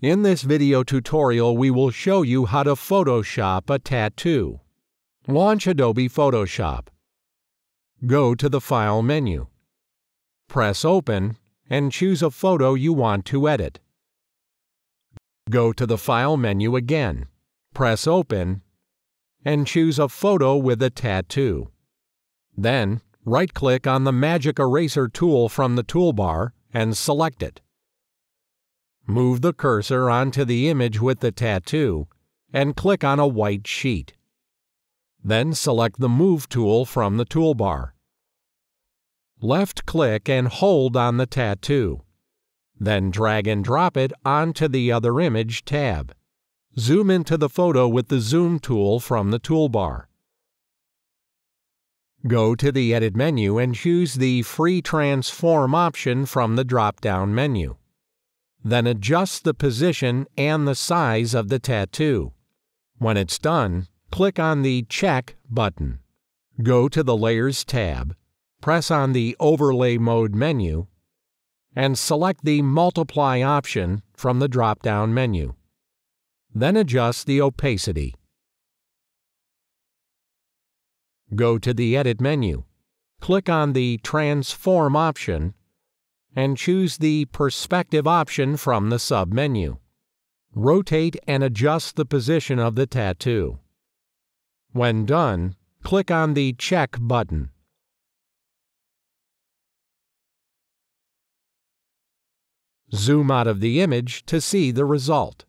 In this video tutorial, we will show you how to Photoshop a tattoo. Launch Adobe Photoshop. Go to the File menu. Press Open and choose a photo you want to edit. Go to the File menu again. Press Open and choose a photo with a tattoo. Then, right-click on the Magic Eraser tool from the toolbar and select it. Move the cursor onto the image with the tattoo and click on a white sheet. Then select the Move tool from the toolbar. Left-click and hold on the tattoo. Then drag and drop it onto the Other Image tab. Zoom into the photo with the Zoom tool from the toolbar. Go to the Edit menu and choose the Free Transform option from the drop-down menu. Then adjust the position and the size of the tattoo. When it's done, click on the Check button. Go to the Layers tab, press on the Overlay mode menu, and select the Multiply option from the drop-down menu. Then adjust the opacity. Go to the Edit menu, click on the Transform option, and choose the Perspective option from the sub-menu. Rotate and adjust the position of the tattoo. When done, click on the Check button. Zoom out of the image to see the result.